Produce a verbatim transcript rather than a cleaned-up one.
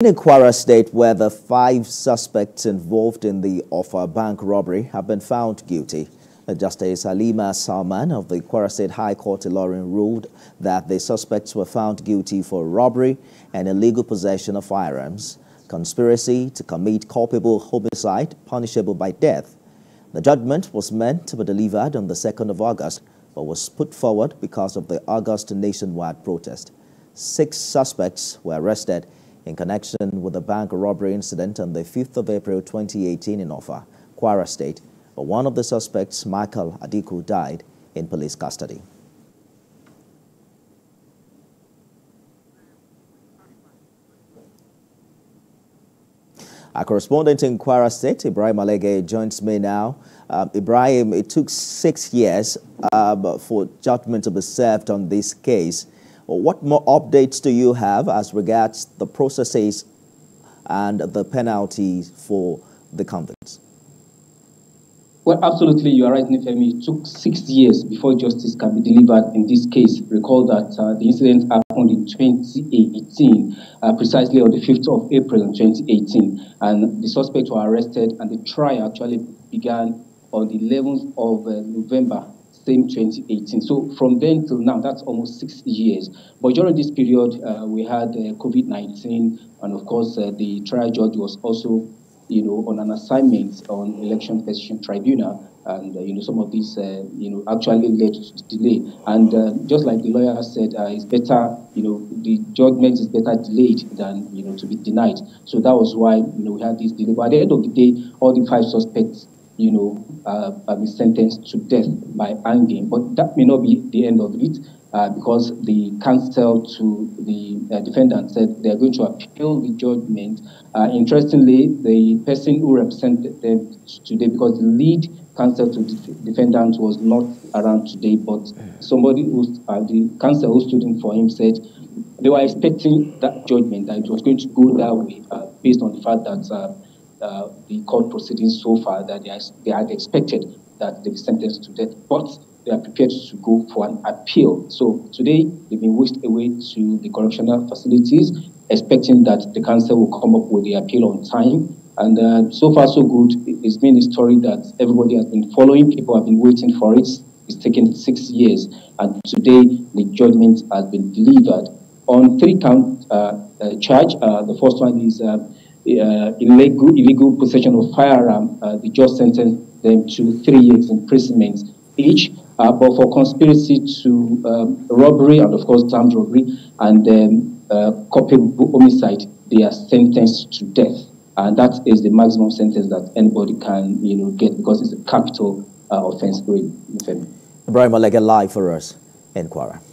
In Kwara State, where the five suspects involved in the Offa bank robbery have been found guilty, Justice Haleema Salman of the Kwara State High Court Ilorin ruled that the suspects were found guilty for robbery and illegal possession of firearms, conspiracy to commit culpable homicide punishable by death. The judgment was meant to be delivered on the second of August, but was put forward because of the August nationwide protest. Six suspects were arrested in connection with the bank robbery incident on the fifth of April twenty eighteen in Offa, Kwara State, but one of the suspects, Michael Adikwu, died in police custody. Our correspondent in Kwara State, Ibrahim Alege, joins me now. Um, Ibrahim, it took six years um, for judgment to be served on this case. What more updates do you have as regards the processes and the penalties for the convicts? Well, absolutely, you are right, Nifemi. It took six years before justice can be delivered in this case. Recall that uh, the incident happened in twenty eighteen, uh, precisely on the fifth of April twenty eighteen, and the suspects were arrested, and the trial actually began on the eleventh of uh, November. twenty eighteen. So from then till now, that's almost six years. But during this period, uh, we had uh, COVID nineteen, and of course, uh, the trial judge was also, you know, on an assignment on election petition tribunal, and uh, you know, some of these, uh, you know, actually led to delay. And uh, just like the lawyer said, uh, it's better, you know, the judgment is better delayed than, you know, to be denied. So that was why, you know, we had this delay. But at the end of the day, all the five suspects, you know, uh, have been sentenced to death by hanging. But that may not be the end of it, uh, because the counsel to the uh, defendant said they are going to appeal the judgment. Uh, interestingly, the person who represented them today, because the lead counsel to the defendant was not around today, but somebody who, uh, the counsel who stood in for him said they were expecting that judgment, that it was going to go that way, uh, based on the fact that uh, Uh, the court proceedings so far, that they, are, they had expected that they'd be sentenced to death, but they are prepared to go for an appeal. So today, they've been whisked away to the correctional facilities, expecting that the counsel will come up with the appeal on time. And uh, so far, so good. It's been a story that everybody has been following. People have been waiting for it. It's taken six years. And today, the judgment has been delivered on three count uh, uh, charge. Uh, the first one is Uh, Uh, illegal, illegal possession of firearm. Uh, the judge sentenced them to three years imprisonment each, uh, but for conspiracy to um, robbery and, of course, armed robbery and um, uh, culpable homicide, they are sentenced to death. And that is the maximum sentence that anybody can, you know, get, because it's a capital uh, offense. Ibrahim Alege, live for us in Kwara.